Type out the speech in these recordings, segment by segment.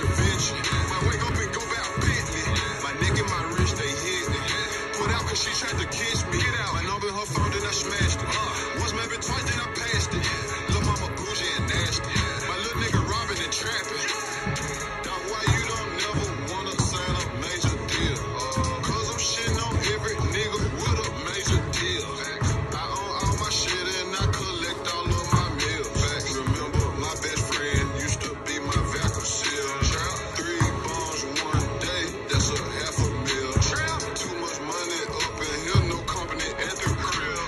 intervention. I wake up and go back 50. My neck and my wrist, they hidden. Put out when she tried to kiss me. Get out. I know in her phone, then I smashed it. Once, maybe twice, then I passed it. Lil' mama bougie and nasty. My little nigga robbing and trapping. Dog, why you don't never wanna sign a major deal? Cause I'm shitting on every nigga with a major deal. I own all my shit and I collect all of my meals. Remember, my best friend used to be my vacuum seal. 3 bombs one day, that's a half a meal. Too much money up in here, no company at the crib.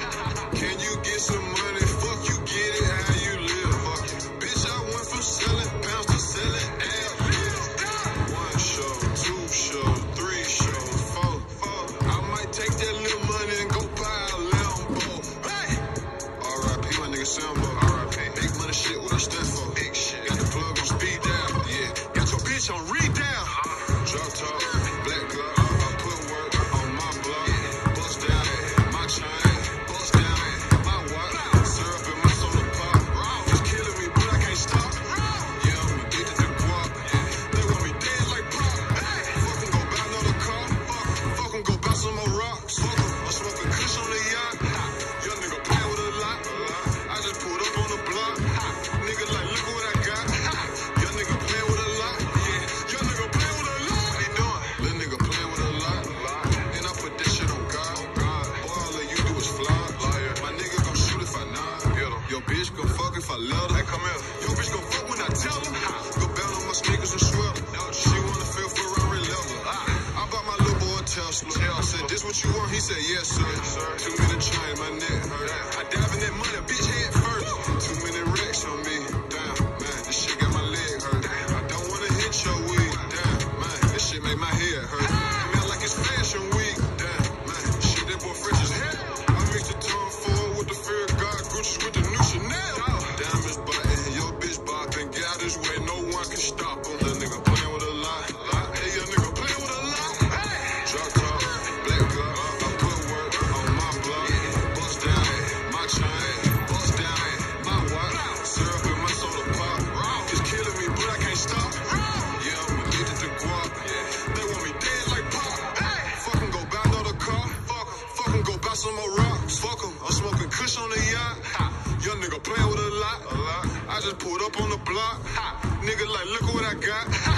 Can you get some money? Fuck you, get it how you live. Fuck you. Bitch, I went from selling pounds to selling ass. 1 show, 2 show, 3 show, 4. I might take that little money and go buy a Lambo. Hey! R.I.P. my nigga Sambo. R.I.P. Big money shit, what I stand for. Big shit. Got the plug on speed down. Yeah. Got your bitch on read down. Drop top, black glove. I put work on my block. Bust down, my chain. Bust down, my watch. Syrup in my soda pop. It's killing me, but I can't stop. Yeah, I'm addicted to guap. They want me dead like pop. Fucking go buy another car. Fucking go buy some more rocks. I'm smoking kush on the yacht. Young nigga play with a lot. I just pulled up on the block. Nigga like, look what I got. Young nigga play with a lot. Yeah, young nigga play with a lot. What he doing? Little nigga play with a lot. And I put this shit on God. Boy, all that you do is fly. My nigga gon' shoot if I not. Your bitch gon' fuck if I love her. Hey, come here. Your bitch gon' fuck when I tell her. Go bound on my sneakers and sweater. She wanna feel Ferrari leather. I bought my little boy a Tesla. I said, this what you want? He said, yes, sir. Too many chains, my neck hurt. I dive in that money, bitch, head first. Too many wrecks on me. Damn, man, this shit got my leg hurt. I don't wanna hit your weed. Damn, man, this shit make my head hurt. Smell like it's fashion week. Damn, man, shit, that boy fresh as hell. I mix the Tom Ford with the Fear of God Gucci with the new Chanel. Diamonds biting, your bitch bopping. Get out this way, no one can stop him. Little nigga playing with a lot. Hey, your nigga playing with a lot. Drop top, black glove. I put work on my block. Bust down, my chain. Bust down, my watch. Syrup in my soda pop. It's killing me, but I can't stop. Yeah, I'm addicted to guap. They want me dead like pop. Fucking go buy another car. Fucking go buy some more rocks. Fuck 'em, I'm smoking kush on the yacht. Young nigga playing with a lot. I just pulled up on the block. Nigga like, look what I got.